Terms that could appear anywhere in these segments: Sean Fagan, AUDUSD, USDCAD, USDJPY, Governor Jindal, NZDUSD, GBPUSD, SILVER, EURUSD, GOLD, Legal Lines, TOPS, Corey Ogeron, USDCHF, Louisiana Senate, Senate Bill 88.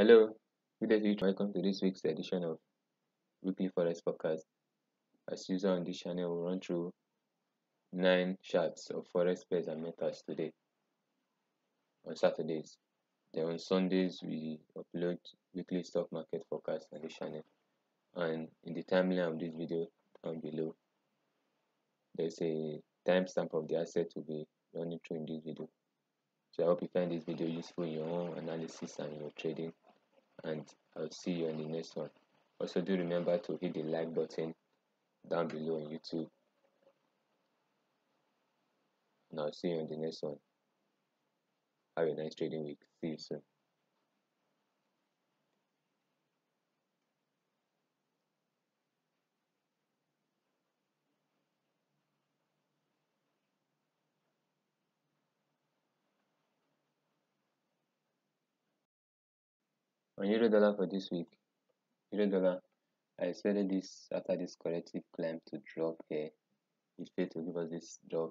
Hello, welcome to this week's edition of Weekly Forex Podcast. As usual on this channel, we'll run through 9 charts of forex pairs and metals today on Saturdays. Then on Sundays, we upload weekly stock market forecast on this channel. And in the timeline of this video down below, there's a timestamp of the asset to be running through in this video. So I hope you find this video useful in your own analysis and your trading. And I'll see you on the next one. Also, do remember to hit the like button down below on YouTube, and I'll see you on the next one. Have a nice trading week. See you soon. On EURUSD for this week, EURUSD, I expected this after this corrective climb to drop here. It failed to give us this drop,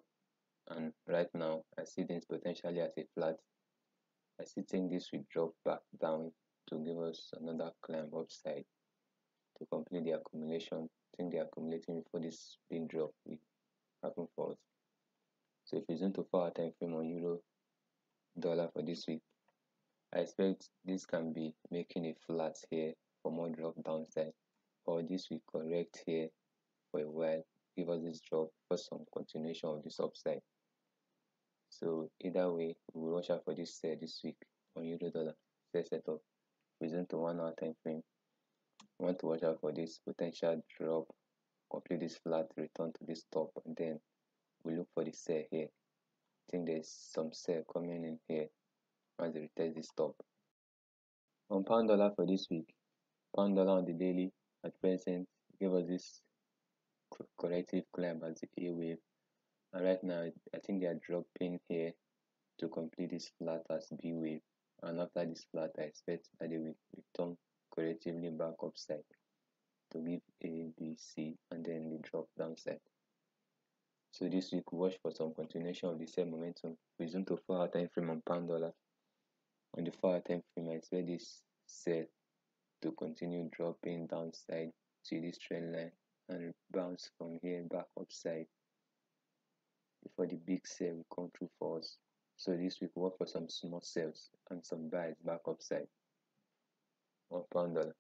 and right now I see things potentially as a flat. I still think this will drop back down to give us another climb upside to complete the accumulation. I think they are accumulating before this big drop will happen for us. So if we zoom to 4-hour time frame on EURUSD for this week, I expect this can be making a flat here for more drop downside, or this will correct here for a while, give us this drop for some continuation of this upside. So either way, we will watch out for this this week on EURUSD setup. Reason to 1-hour time frame, we want to watch out for this potential drop, complete this flat, return to this top, and then we look for the sell here. I think there's some sell coming in here as they retest this top. On pound dollar for this week, pound dollar on the daily at present gave us this corrective climb as the A wave, and right now I think they are dropping here to complete this flat as B wave, and after this flat I expect that they will return correctively back upside to give A, B, C, and then the drop downside. So this week we watch for some continuation of the same momentum. We zoom to 4-hour time frame on pound dollar. On the 4-hour time frame, I expect this sell to continue dropping downside to this trend line and bounce from here back upside before the big sell will come through for us. So this week we work for some small sales and some buys back upside on pound dollar.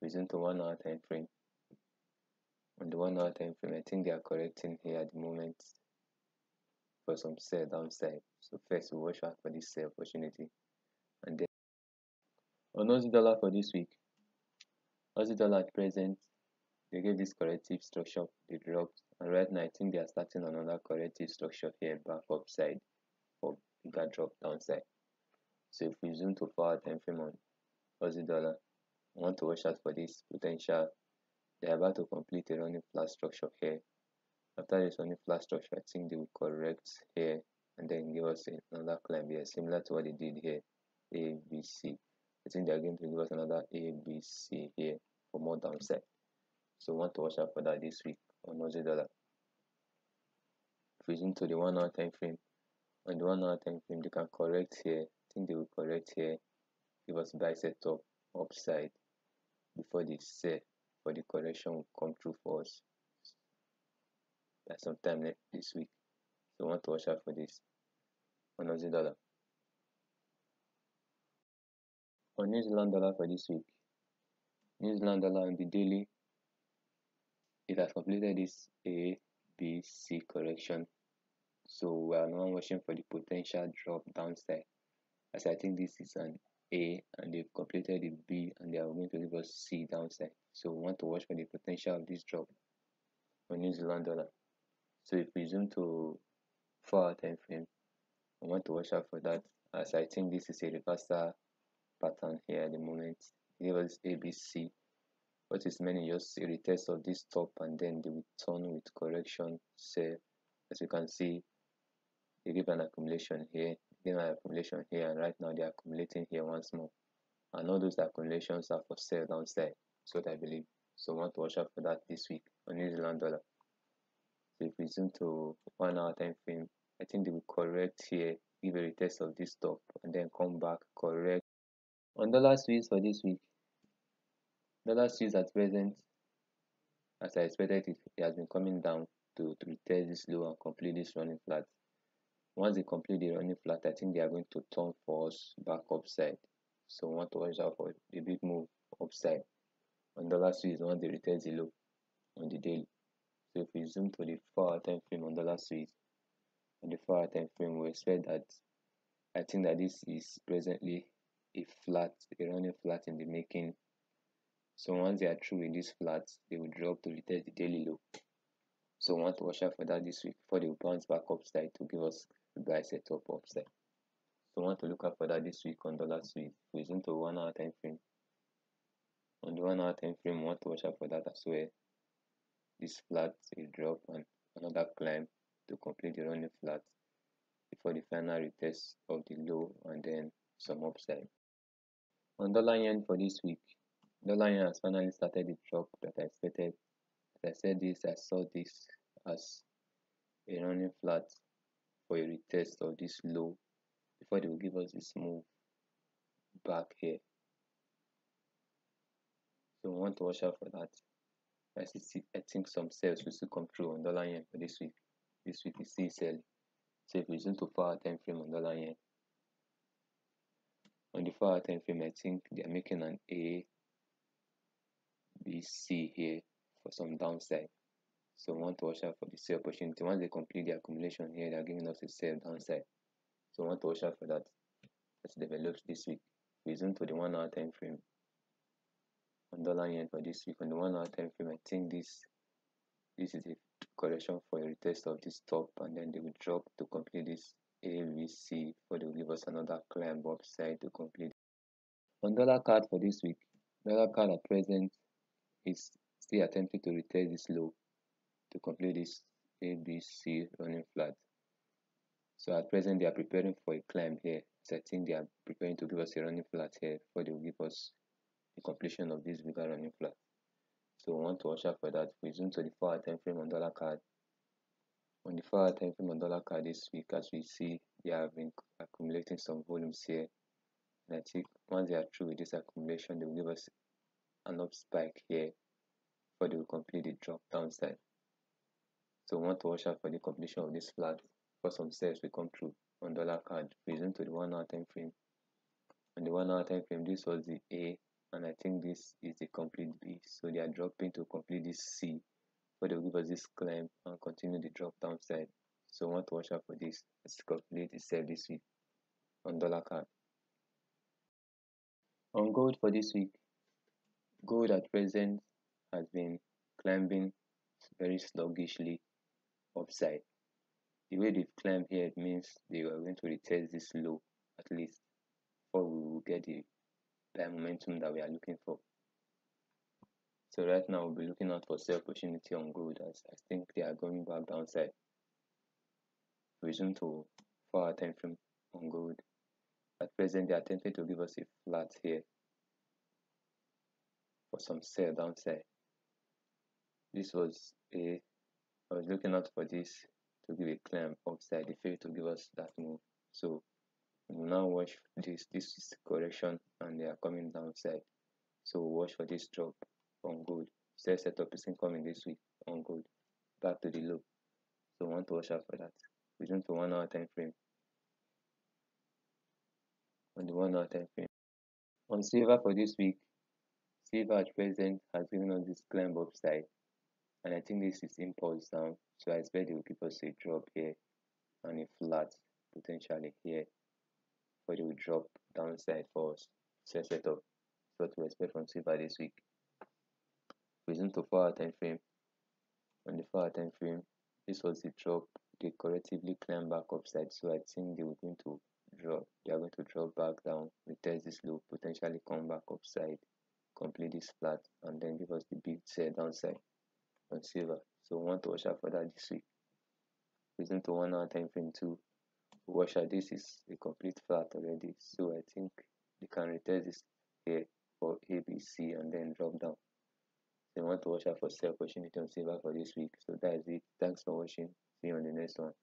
Reason to 1-hour time frame. On the 1-hour time frame, I think they are correcting here at the moment for some sell downside. So first we watch out for this sell opportunity. And then on AUDUSD for this week, AUDUSD at present, they gave this corrective structure, they dropped, and right now I think they are starting another corrective structure here back upside for bigger drop downside. So if we zoom to 4-hour time frame on AUDUSD, we want to watch out for this potential. They are about to complete a running flat structure here. After this running flat structure, I think they will correct here and then give us another climb here, similar to what they did here, A, B, C. I think they are going to give us another A, B, C here for more downside. So we want to watch out for that this week on AUDUSD. Freezing to the 1-hour time frame. On the 1-hour time frame, they can correct here. I think they will correct here, give us buy setup upside before they sell, for the correction will come through for us at some time this week. So I want to watch out for this on AUD. On NZDUSD for this week, NZDUSD on the daily, it has completed this A, B, C correction. So we are now watching for the potential drop downside, as I think this is an A and they've completed the B and they are going to give us C downside. So we want to watch for the potential of this drop on NZDUSD. So if we zoom to 4-hour time frame, I want to watch out for that, as I think this is a reversal pattern here at the moment. It was ABC. What is meant is just a retest of this top and then they will turn with correction. So as you can see, they give an accumulation here, give an accumulation here, and right now they are accumulating here once more. And all those accumulations are for sale downside. So I believe. So I want to watch out for that this week on NZDUSD. So if we zoom to 1-hour time frame, I think they will correct here, give a retest of this top, and then come back, correct, On dollar swiss for this week, dollar swiss at present, as I expected, it has been coming down to retest this low and complete this running flat. Once they complete the running flat, I think they are going to turn for us back upside. So we want to watch out for a big move upside on dollar swiss once they retest the low on the daily. So if we zoom to the 4-hour time frame on dollar swiss, on the 4-hour time frame, we expect that, I think that this is presently a flat, a running flat in the making. So once they are through with this flat, they will drop to retest the daily low. So we want to watch out for that this week before they will bounce back upside to give us a buy setup upside. So we want to look out for that this week on dollar swiss. We zoom to 1-hour time frame. On the 1-hour time frame, we want to watch out for that as well. This flat will drop and another climb to complete the running flat before the final retest of the low and then some upside. On dollar yen for this week, dollar yen has finally started the drop that I expected. As I said this, I saw this as a running flat for a retest of this low before they will give us this move back here. So we want to watch out for that. I think some sales will still come through on dollar yen for this week. This week is still selling. So if we zoom to 4-hour time frame on dollar yen, on the 4-hour time frame, I think they are making an A, B, C here for some downside. So we want to watch out for the sell opportunity. Once they complete the accumulation here, they are giving us a sell downside. So we want to watch out for that as it develops this week. We zoom to the 1-hour time frame on dollar yen for this week. On the 1-hour time frame, I think this is a correction for a retest of this top, and then they will drop to complete this ABC before they will give us another climb upside to complete. On dollar card for this week, dollar card at present is still attempting to retest this low to complete this ABC running flat. So at present they are preparing for a climb here. So I think they are preparing to give us a running flat here before they will give us the completion of this bigger running flat. So we want to watch out for that. We zoom to the 4-hour time frame on dollar card. On the 4-hour time frame on dollar card this week, as we see, they have been accumulating some volumes here. And I think once they are through with this accumulation, they will give us an up spike here before they will complete the drop downside. So we want to watch out for the completion of this flat for some sales will come through on dollar card. We zoom to the 1-hour time frame. On the 1-hour time frame, this was the A, and I think this is the complete B. So they are dropping to complete this C, but they will give us this climb and continue the drop downside. So we want to watch out for this. Let's calculate itself this week on dollar card. On gold for this week, gold at present has been climbing very sluggishly upside. The way they've climbed here, it means they are going to retest this low at least before we will get the buy momentum that we are looking for. So right now we'll be looking out for sell opportunity on gold, as I think they are going back downside. We zoom to 4-hour time frame on gold. At present they are attempting to give us a flat here for some sell downside. This was a, I was looking out for this to give a climb upside. They failed to give us that move. So we'll now watch this. This is correction and they are coming downside. So we'll watch for this drop on gold. Sell setup is incoming this week on gold back to the low. So we want to watch out for that. We jump to 1-hour time frame. On the 1-hour time frame, on silver for this week, silver at present has given us this climb upside, and I think this is impulse down. So I expect they will give us a drop here and a flat potentially here, but it will drop downside for us. So set up what we expect from silver this week. We zoom to 4-hour time frame. On the 4-hour time frame, this was the drop. They correctively climb back upside, so I think they were going to drop. They are going to drop back down, retest this low, potentially come back upside, complete this flat, and then give us the big sell downside on silver. So we want to watch out for that this week. We zoom to 1-hour time frame too. Watch out, this is a complete flat already, so I think they can retest this here for ABC and then drop down. So I want to watch out for sell opportunity on silver for this week. So that is it. Thanks for watching. See you on the next one.